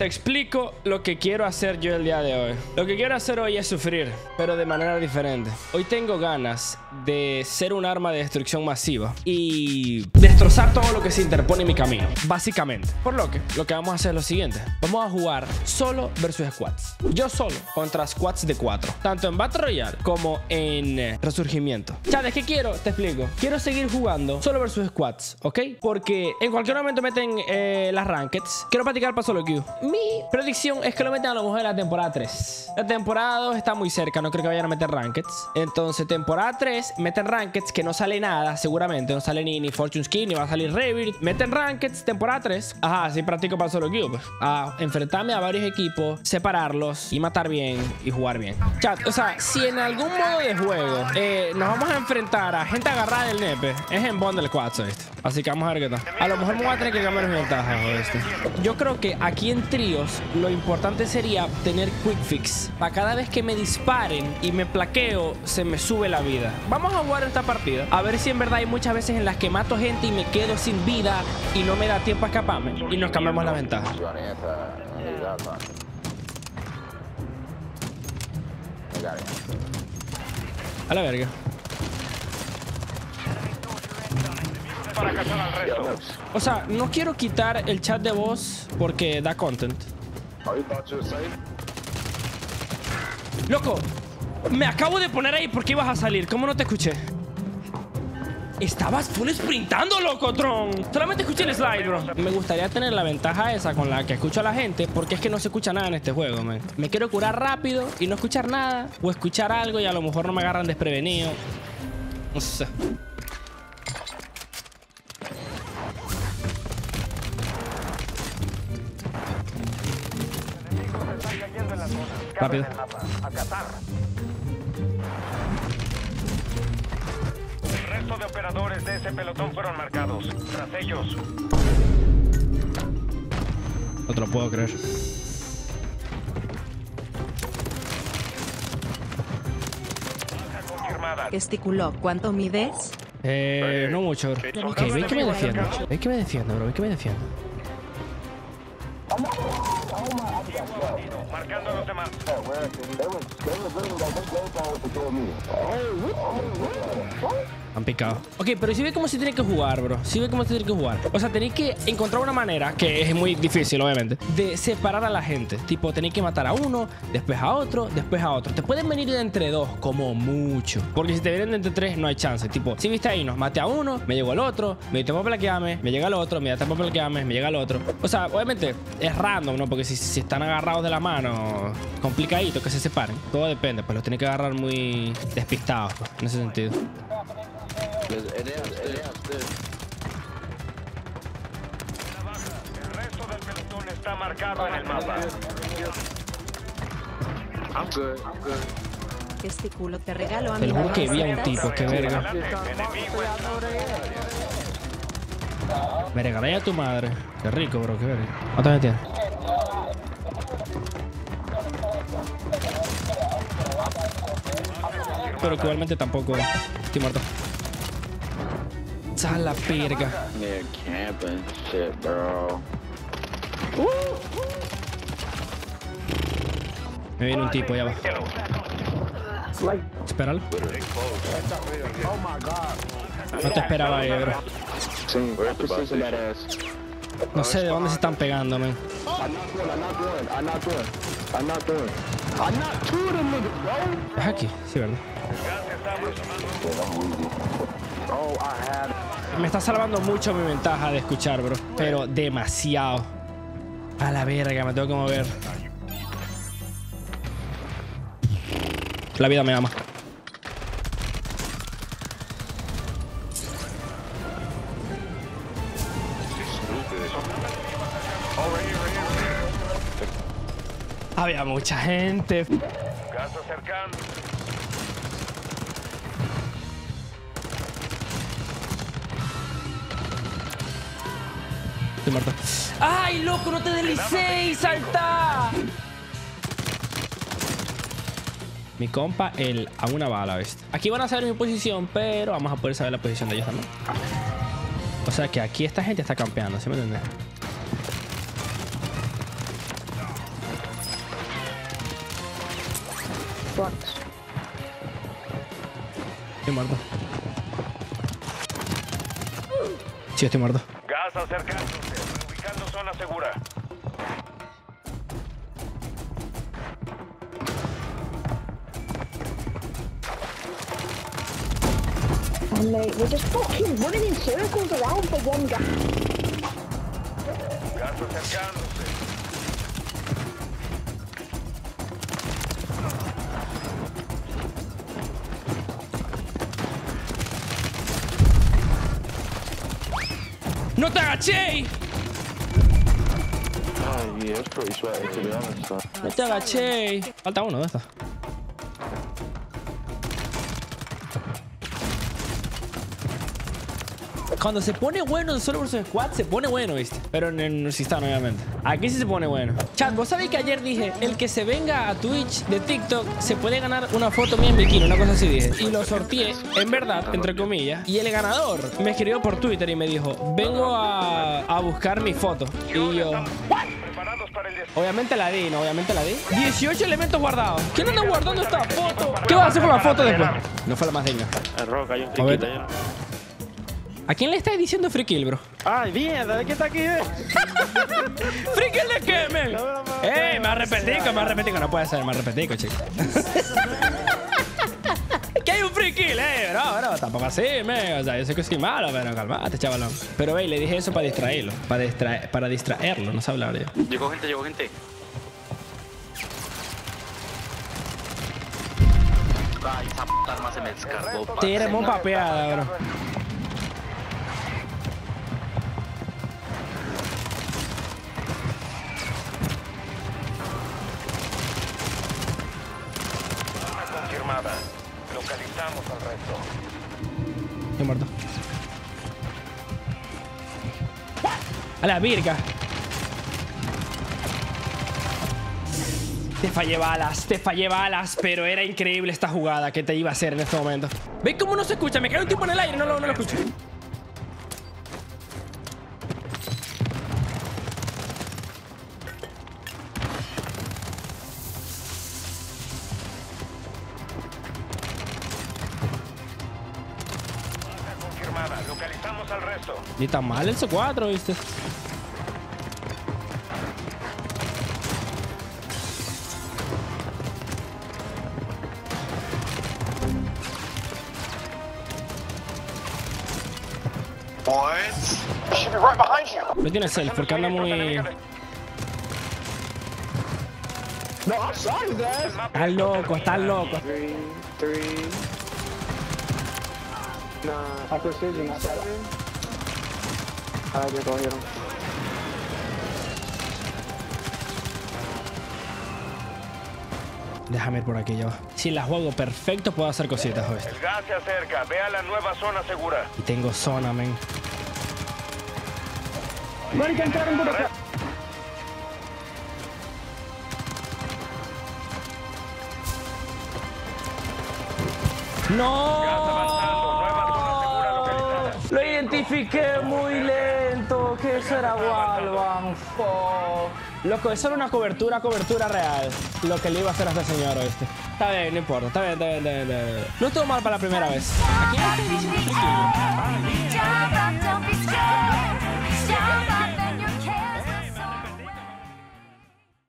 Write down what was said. Te explico lo que quiero hacer yo el día de hoy. Lo que quiero hacer hoy es sufrir, pero de manera diferente. Hoy tengo ganas de ser un arma de destrucción masiva y destrozar todo lo que se interpone en mi camino, básicamente. Por lo que vamos a hacer es lo siguiente. Vamos a jugar solo versus squads. Yo solo contra squads de 4, tanto en Battle Royale como en Resurgimiento. ¿Sabes qué quiero? Te explico. Quiero seguir jugando solo versus squads, ¿ok? Porque en cualquier momento meten las rankeds. Quiero practicar para SoloQ. Mi predicción es que lo meten a lo mejor en la temporada 3. La temporada 2 está muy cerca, no creo que vayan a meter rankeds. Entonces temporada 3 meten rankeds, que no sale nada seguramente. No sale ni Fortune Skin, ni va a salir Rebirth. Meten rankeds, temporada 3. Ajá, así practico para SoloQ, pues. A enfrentarme a varios equipos, separarlos y matar bien y jugar bien. Chat, o sea, si en algún modo de juego nos vamos a enfrentar a gente agarrada del nepe, es en Bundle Quads esto. Así que vamos a ver qué tal. A lo mejor me voy a tener que cambiar mis ventajas o esto. Yo creo que aquí en tríos lo importante sería tener quick fix. Para cada vez que me disparen y me plaqueo, se me sube la vida. Vamos a jugar esta partida, a ver si en verdad hay muchas veces en las que mato gente y me quedo sin vida y no me da tiempo a escaparme. Y nos cambiamos la ventaja. A la verga. Para cazar al resto. O sea, no quiero quitar el chat de voz porque da content. Loco, me acabo de poner ahí porque ibas a salir. ¿Cómo no te escuché? Estabas full sprintando, loco, Tron. Solamente escuché el slide, bro. Me gustaría tener la ventaja esa con la que escucho a la gente, porque es que no se escucha nada en este juego, man. Me quiero curar rápido y no escuchar nada, o escuchar algo y a lo mejor no me agarran desprevenido. No sé. Rápido. El resto de operadores de ese pelotón fueron marcados. Tras ellos. No te lo puedo creer. Gesticuló. ¿Cuánto mides? No mucho. Ok, ven que me defiendo. Ven que me defiendo, bro. Ven que me defiendo. Marcando a los demás. Han picado. Ok, pero si ve cómo se tiene que jugar, bro. Si ve cómo se tiene que jugar. O sea, tenéis que encontrar una manera, que es muy difícil, obviamente, de separar a la gente. Tipo, tenéis que matar a uno, después a otro, después a otro. Te pueden venir de entre dos, como mucho. Porque si te vienen de entre tres, no hay chance. Tipo, si viste ahí, nos maté a uno, me llegó al otro, me dio tiempo para plaquearme, me llega al otro, me da tiempo para plaquearme, me llega al otro. O sea, obviamente es random, ¿no? Porque si están agarrados de la mano, complicadito que se separen. Todo depende, pues los tienen que agarrar muy despistados, pues, en ese sentido. El resto del pelotón está marcado en el mapa. I'm good, I'm good. Este culo te regalo a mi mamá. El que vi a un tipo, qué verga. Me regalé a tu madre. Qué rico, bro, qué verga. ¿Cuánto me tienes? Pero igualmente tampoco. Estoy muerto. A la perga. Me viene un tipo allá abajo. Espéralo. No te esperaba ahí, bro. No sé de dónde se están pegando, man. ¿Es aquí? Sí, ¿verdad? Me está salvando mucho mi ventaja de escuchar, bro. Pero demasiado. A la verga, me tengo que mover. La vida me ama. Había mucha gente. Estoy muerto. ¡Ay, loco! ¡No te deslicéis! ¡Saltá! Mi compa, él, a una bala, ¿ves? Aquí van a saber mi posición, pero vamos a poder saber la posición de ellos también. O sea que aquí esta gente está campeando, ¿sí me entiendes? cuartos. Estoy muerto. Sí, estoy muerto. Gas acercándose, ubicando zona segura. Oh mate, we're just fucking running in circles around for one guy. Gas acercándose. ¡No te agaché! Ay, es pretty sweaty, to be honest. ¡No te agaché! Falta uno de estos. Cuando se pone bueno en solo vs squad, se pone bueno, ¿viste? Pero en el sistema, obviamente. Aquí sí se pone bueno. Chat, ¿vos sabéis que ayer dije, el que se venga a Twitch de TikTok se puede ganar una foto mía en bikini? Una cosa así dije. Y lo sorteé, en verdad, entre comillas. Y el ganador me escribió por Twitter y me dijo, vengo a buscar mi foto. Y yo... Obviamente la di, ¿no? Obviamente la di. 18 elementos guardados. ¿Quién anda guardando esta foto? ¿Qué vas a hacer con la foto después? No fue la más digna. ¿A quién le estáis diciendo free kill, bro? Ay, mierda, ¿de qué está aquí? ¿Free kill de qué, men? ¡Ey, me arrepentí! No puede ser, me arrepentí, chico. Que hay un free kill, bro, tampoco así, men. O sea, yo sé que soy malo, pero calmate, chavalón. Pero, ve, le dije eso para distraerlo. Para distraerlo, no sé hablar yo. Llegó gente. Ay, esa puta arma se me descargó. Tira muy papeada, bro. Localizamos al resto. Estoy muerto. A la virga. Te fallé balas, pero era increíble esta jugada que te iba a hacer en este momento. ¿Veis cómo no se escucha? Me cae un tipo en el aire, no lo escucho. Localizamos al resto. Ni tan mal el C4, ¿viste? Boys, should be right behind you. No tiene self porque anda muy... Está loco. Nah, precision. Ah, ya cogieron. Déjame ir por aquí, ya va. Si la juego perfecto, puedo hacer cositas, joder. El gas se acerca, vea la nueva zona segura. Y tengo zona, men. Van a entrar por acá. ¡No! Lo identifiqué muy lento. ¿Qué será, Walvan? Loco, eso era una cobertura real. Lo que le iba a hacer a este señor, ¿viste? Está bien, no importa. Está bien. No estuvo mal para la primera vez.